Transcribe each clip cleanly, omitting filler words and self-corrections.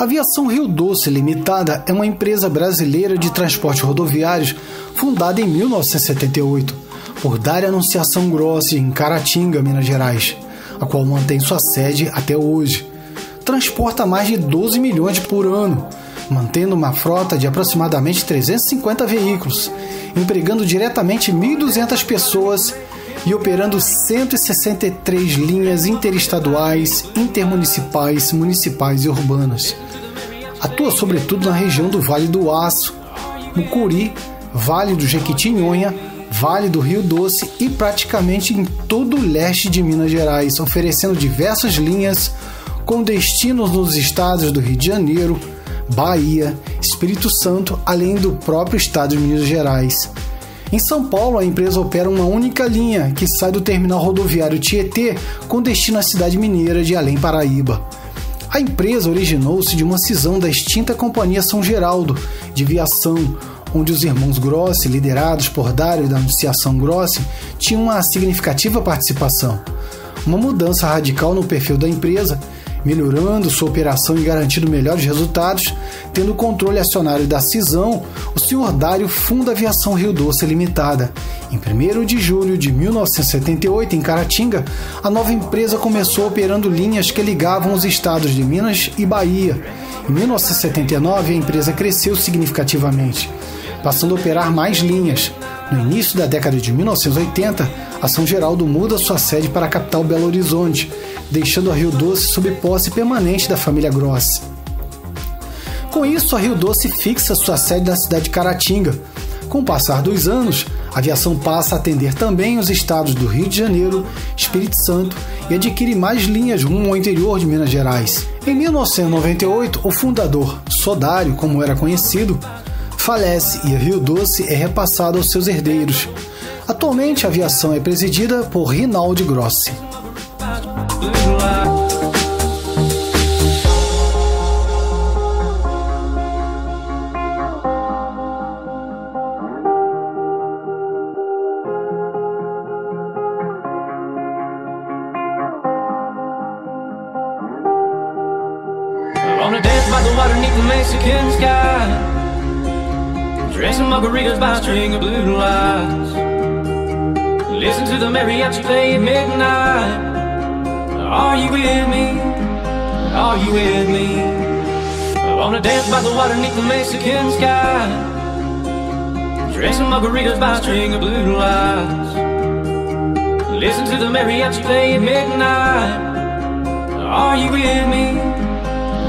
A Viação Rio Doce Limitada é uma empresa brasileira de transportes rodoviários fundada em 1978 por Dário da Anunciação Grossi, em Caratinga, Minas Gerais, a qual mantém sua sede até hoje. Transporta mais de 12 milhões por ano, mantendo uma frota de aproximadamente 350 veículos, empregando diretamente 1.200 pessoas e operando 163 linhas interestaduais, intermunicipais, municipais e urbanas. Atua sobretudo na região do Vale do Aço, Mucuri, Vale do Jequitinhonha, Vale do Rio Doce e praticamente em todo o leste de Minas Gerais, oferecendo diversas linhas com destinos nos estados do Rio de Janeiro, Bahia, Espírito Santo, além do próprio estado de Minas Gerais. Em São Paulo, a empresa opera uma única linha que sai do Terminal Rodoviário Tietê com destino à cidade mineira de Além Paraíba. A empresa originou-se de uma cisão da extinta Companhia São Geraldo de Viação, onde os irmãos Grossi, liderados por Dário da Anunciação Grossi, tinham uma significativa participação. Uma mudança radical no perfil da empresa, melhorando sua operação e garantindo melhores resultados, tendo o controle acionário da cisão, o Sr. Dário funda a Viação Rio Doce Limitada. Em 1º de julho de 1978, em Caratinga, a nova empresa começou operando linhas que ligavam os estados de Minas e Bahia. Em 1979, a empresa cresceu significativamente, passando a operar mais linhas. No início da década de 1980, a São Geraldo muda sua sede para a capital Belo Horizonte, deixando a Rio Doce sob posse permanente da família Grossi. Com isso, a Rio Doce fixa sua sede na cidade de Caratinga. Com o passar dos anos, a aviação passa a atender também os estados do Rio de Janeiro, Espírito Santo e adquire mais linhas rumo ao interior de Minas Gerais. Em 1998, o fundador, Sodário, como era conhecido, falece e a Rio Doce é repassada aos seus herdeiros. Atualmente, a aviação é presidida por Rinaldo Grossi. On a dance by the water neath the Mexican sky, dressing margaritas by a string of blue lights, listen to the mariachi play at midnight. Are you with me? Are you with me? I wanna dance by the water neath the Mexican sky, dressing margaritas by a string of blue lights, listen to the mariachi play at midnight. Are you with me?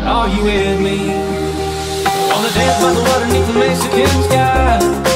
Are you with me? I wanna dance by the water neath the Mexican sky.